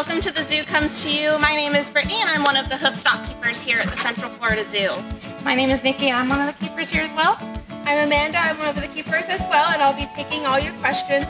Welcome to the Zoo Comes to You. My name is Brittany and I'm one of the hoofstock keepers here at the Central Florida Zoo. My name is Nikki and I'm one of the keepers here as well. I'm Amanda, I'm one of the keepers as well, and I'll be taking all your questions.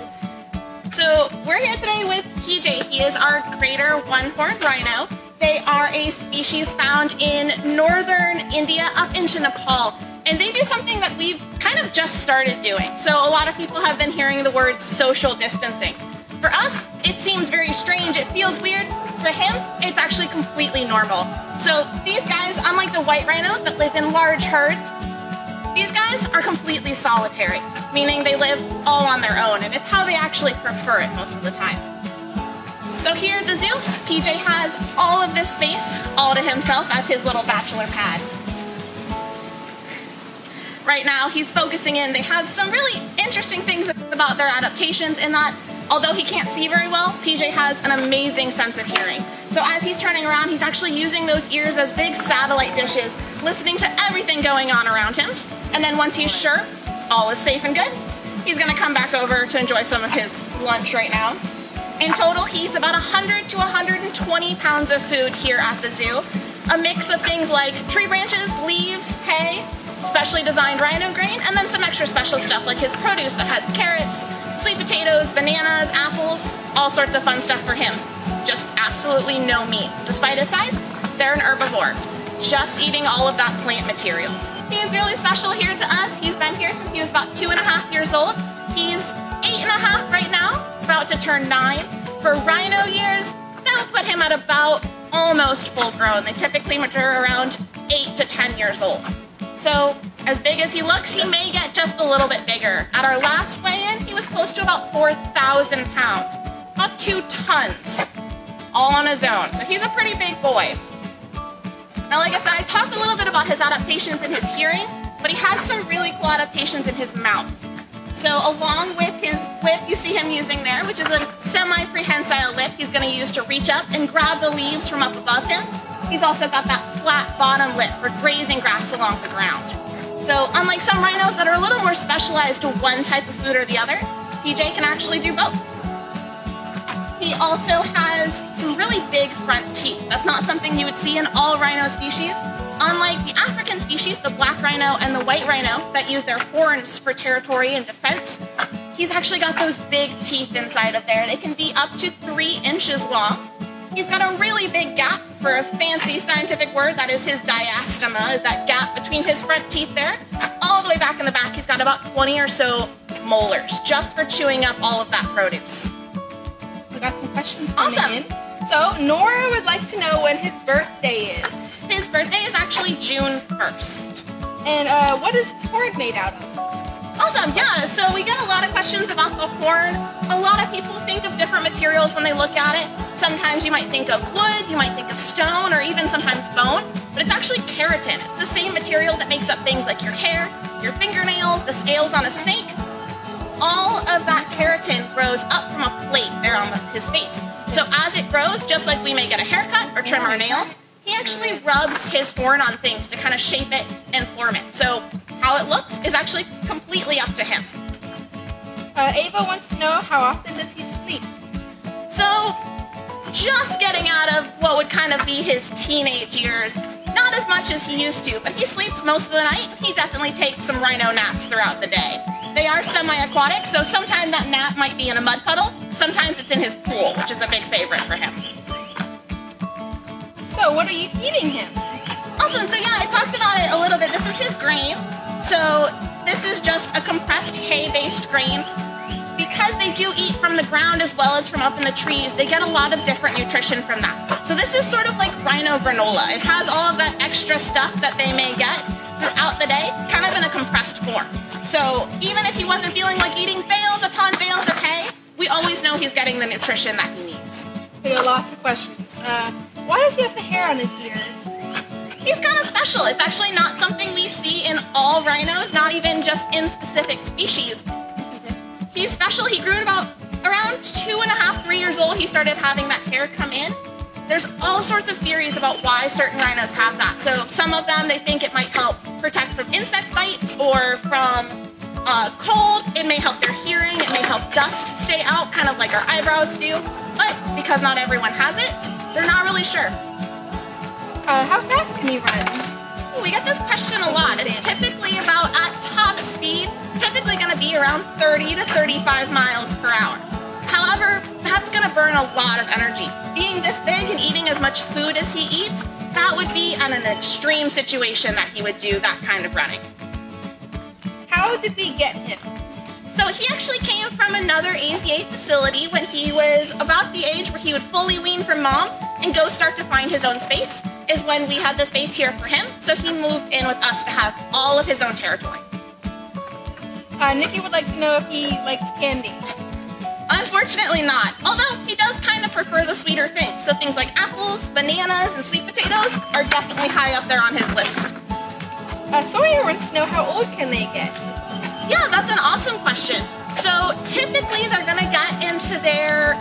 So we're here today with PJ. He is our greater one-horned rhino. They are a species found in northern India up into Nepal. And they do something that we've kind of just started doing. So a lot of people have been hearing the word social distancing. For us, it seems very strange, it feels weird. For him, it's actually completely normal. So these guys, unlike the white rhinos that live in large herds, these guys are completely solitary, meaning they live all on their own, and it's how they actually prefer it most of the time. So here at the zoo, PJ has all of this space all to himself as his little bachelor pad. Right now, he's focusing in. They have some really interesting things about their adaptations in that although he can't see very well, PJ has an amazing sense of hearing. So as he's turning around, he's actually using those ears as big satellite dishes, listening to everything going on around him. And then once he's sure all is safe and good, he's gonna come back over to enjoy some of his lunch right now. In total, he eats about 100 to 120 pounds of food here at the zoo. A mix of things like tree branches, leaves, hay, specially designed rhino grain, and then some extra special stuff like his produce that has carrots, sweet potatoes, bananas, apples, all sorts of fun stuff for him. Just absolutely no meat. Despite his size, they're an herbivore, just eating all of that plant material. He is really special here to us. He's been here since he was about 2.5 years old. He's 8.5 right now, about to turn 9. For rhino years, that would put him at about almost full grown. They typically mature around 8 to 10 years old. So as big as he looks, he may get just a little bit bigger. At our last weigh-in, he was close to about 4,000 pounds, about 2 tons, all on his own. So he's a pretty big boy. Now, like I said, I talked a little bit about his adaptations in his hearing, but he has some really cool adaptations in his mouth. So along with his lip you see him using there, which is a semi-prehensile lip he's gonna use to reach up and grab the leaves from up above him. He's also got that flat bottom lip for grazing grass along the ground. So unlike some rhinos that are a little more specialized to one type of food or the other, PJ can actually do both. He also has some really big front teeth. That's not something you would see in all rhino species. Unlike the African species, the black rhino and the white rhino that use their horns for territory and defense, he's actually got those big teeth inside of there. They can be up to 3 inches long. He's got a really big gap for a fancy scientific word. That is his diastema, is that gap between his front teeth there. All the way back in the back, he's got about 20 or so molars just for chewing up all of that produce. We got some questions coming in. So Nora would like to know when his birthday is. His birthday is actually June 1st. And what is his horn made out of? Awesome, yeah, so we get a lot of questions about the horn. A lot of people think of different materials when they look at it. Sometimes you might think of wood, you might think of stone, or even sometimes bone, but it's actually keratin. It's the same material that makes up things like your hair, your fingernails, the scales on a snake. All of that keratin grows up from a plate there on his face. So as it grows, just like we may get a haircut or trim our nails, he actually rubs his horn on things to kind of shape it and form it. So how it looks is actually completely up to him. Ava wants to know, how often does he sleep? So just getting out of what would kind of be his teenage years, not as much as he used to, but he sleeps most of the night. He definitely takes some rhino naps throughout the day. They are semi-aquatic, so sometimes that nap might be in a mud puddle. Sometimes it's in his pool, which is a big favorite for him. So what are you feeding him? Awesome, so yeah, I talked about it a little bit. This is his grain. So this is just a compressed hay-based grain. Because they do eat from the ground as well as from up in the trees, they get a lot of different nutrition from that. So this is sort of like rhino granola. It has all of that extra stuff that they may get throughout the day, kind of in a compressed form. So even if he wasn't feeling like eating bales upon bales of hay, we always know he's getting the nutrition that he needs. There are lots of questions. Why does he have the hair on his ears? He's kind of special. It's actually not something we see in all rhinos, not even just in specific species. He's special. He grew at around 2.5, 3 years old. He started having that hair come in. There's all sorts of theories about why certain rhinos have that. So some of them, they think it might help protect from insect bites or from cold, it may help their hearing, it may help dust stay out, kind of like our eyebrows do, but because not everyone has it, they're not really sure. How fast can you run? Ooh, we get this question a lot. It's typically about at top speed, typically going to be around 30 to 35 miles per hour. However, that's going to burn a lot of energy. Being this big and eating as much food as he eats, that would be in an extreme situation that he would do that kind of running. How did we get him? So he actually came from another AZA facility when he was about the age where he would fully wean from mom and go start to find his own space, is when we had the space here for him. So he moved in with us to have all of his own territory. Nikki would like to know if he likes candy. Unfortunately not, although he does kind of prefer the sweeter things. So things like apples, bananas, and sweet potatoes are definitely high up there on his list. Sawyer wants to know, how old can they get? Yeah, that's an awesome question. So typically they're gonna get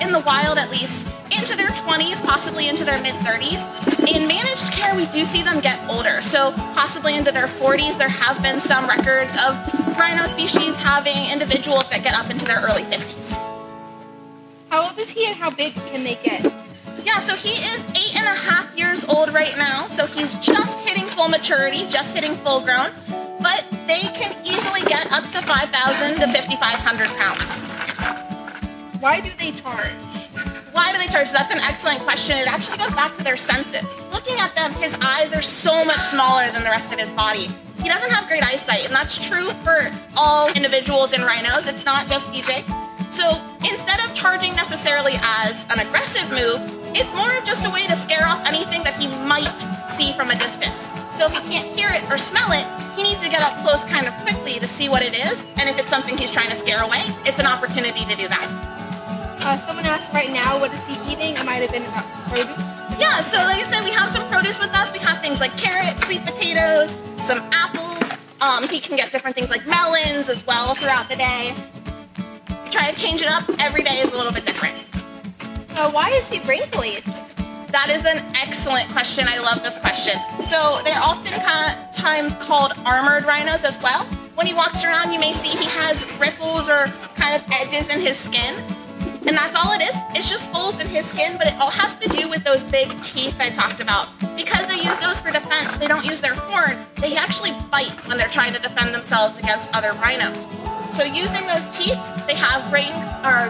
in the wild at least, into their 20s, possibly into their mid 30s. In managed care, we do see them get older. So possibly into their 40s, there have been some records of rhino species having individuals that get up into their early 50s. How old is he and how big can they get? Yeah, so he is 8.5 years old right now, so he's just hitting full maturity, just hitting full grown, but they can easily get up to 5,000 to 5,500 pounds. Why do they charge? Why do they charge? That's an excellent question. It actually goes back to their senses. Looking at them, his eyes are so much smaller than the rest of his body. He doesn't have great eyesight, and that's true for all individuals in rhinos. It's not just PJ. So instead of charging necessarily as an aggressive move, it's more of just a way to scare off anything that he might see from a distance. So if he can't hear it or smell it, he needs to get up close kind of quickly to see what it is, and if it's something he's trying to scare away, it's an opportunity to do that. Someone asked right now, what is he eating? It might have been about produce. Yeah, so like I said, we have some produce with us. We have things like carrots, sweet potatoes, some apples. He can get different things like melons as well throughout the day. Try to change it up. Every day is a little bit different. Why is he wrinkly? That is an excellent question. I love this question. So they're oftentimes called armored rhinos as well. When he walks around, you may see he has ripples or kind of edges in his skin. And that's all it is. It's just folds in his skin, but it all has to do with those big teeth I talked about. Because they use those for defense, they don't use their horn. They actually bite when they're trying to defend themselves against other rhinos. So using those teeth, they have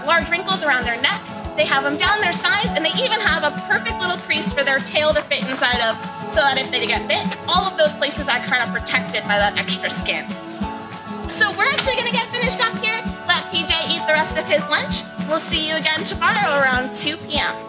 large wrinkles around their neck, they have them down their sides, and they even have a perfect little crease for their tail to fit inside of, so that if they get bit, all of those places are kind of protected by that extra skin. So we're actually going to get finished up here, let PJ eat the rest of his lunch. We'll see you again tomorrow around 2 p.m.